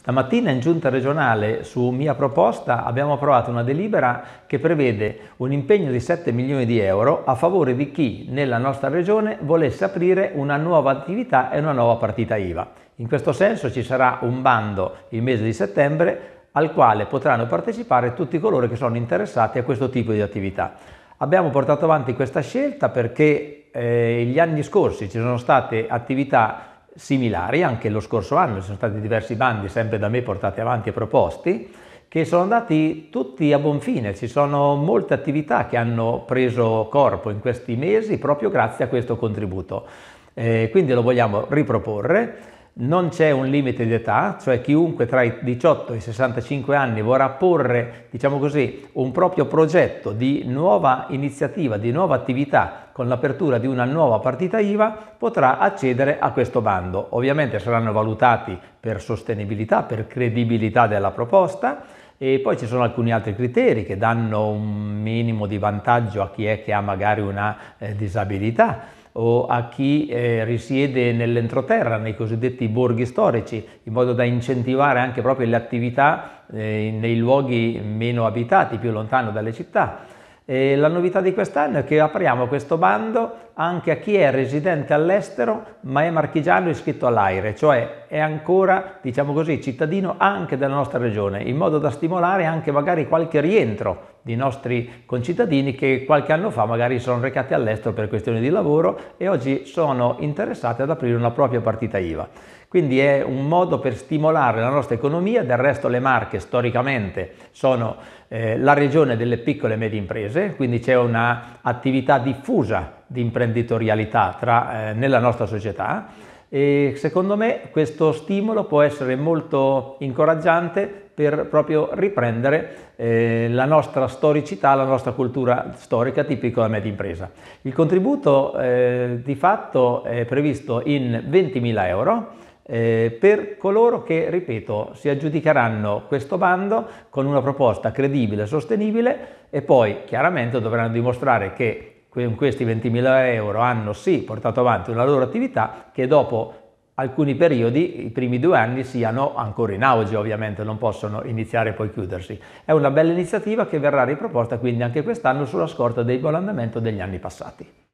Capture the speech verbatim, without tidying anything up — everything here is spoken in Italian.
Stamattina in giunta regionale, su mia proposta, abbiamo approvato una delibera che prevede un impegno di sette milioni di euro a favore di chi nella nostra regione volesse aprire una nuova attività e una nuova partita I V A. In questo senso ci sarà un bando il mese di settembre al quale potranno partecipare tutti coloro che sono interessati a questo tipo di attività. Abbiamo portato avanti questa scelta perché eh, gli anni scorsi ci sono state attività similari, anche lo scorso anno ci sono stati diversi bandi sempre da me portati avanti e proposti che sono andati tutti a buon fine. Ci sono molte attività che hanno preso corpo in questi mesi proprio grazie a questo contributo, eh, quindi lo vogliamo riproporre. Non c'è un limite di età, cioè chiunque tra i diciotto e i sessantacinque anni vorrà porre, diciamo così, un proprio progetto di nuova iniziativa, di nuova attività con l'apertura di una nuova partita I V A, potrà accedere a questo bando. Ovviamente saranno valutati per sostenibilità, per credibilità della proposta, e poi ci sono alcuni altri criteri che danno un minimo di vantaggio a chi è che ha magari una eh, disabilità, o a chi eh, risiede nell'entroterra, nei cosiddetti borghi storici, in modo da incentivare anche proprio le attività eh, nei luoghi meno abitati, più lontano dalle città. E la novità di quest'anno è che apriamo questo bando anche a chi è residente all'estero ma è marchigiano iscritto all'AIRE, cioè è ancora, diciamo così, cittadino anche della nostra regione, in modo da stimolare anche magari qualche rientro di nostri concittadini che qualche anno fa magari sono recati all'estero per questioni di lavoro e oggi sono interessati ad aprire una propria partita I V A. Quindi è un modo per stimolare la nostra economia. Del resto le Marche storicamente sono eh, la regione delle piccole e medie imprese, quindi c'è un'attività diffusa di imprenditorialità tra, eh, nella nostra società, e secondo me questo stimolo può essere molto incoraggiante per proprio riprendere eh, la nostra storicità, la nostra cultura storica di piccola e media impresa. Il contributo eh, di fatto è previsto in ventimila euro eh, per coloro che, ripeto, si aggiudicheranno questo bando con una proposta credibile e sostenibile, e poi chiaramente dovranno dimostrare che con questi ventimila euro hanno sì portato avanti una loro attività che dopo alcuni periodi, i primi due anni, siano ancora in auge. Ovviamente non possono iniziare e poi chiudersi. È una bella iniziativa che verrà riproposta quindi anche quest'anno sulla scorta del buon andamento degli anni passati.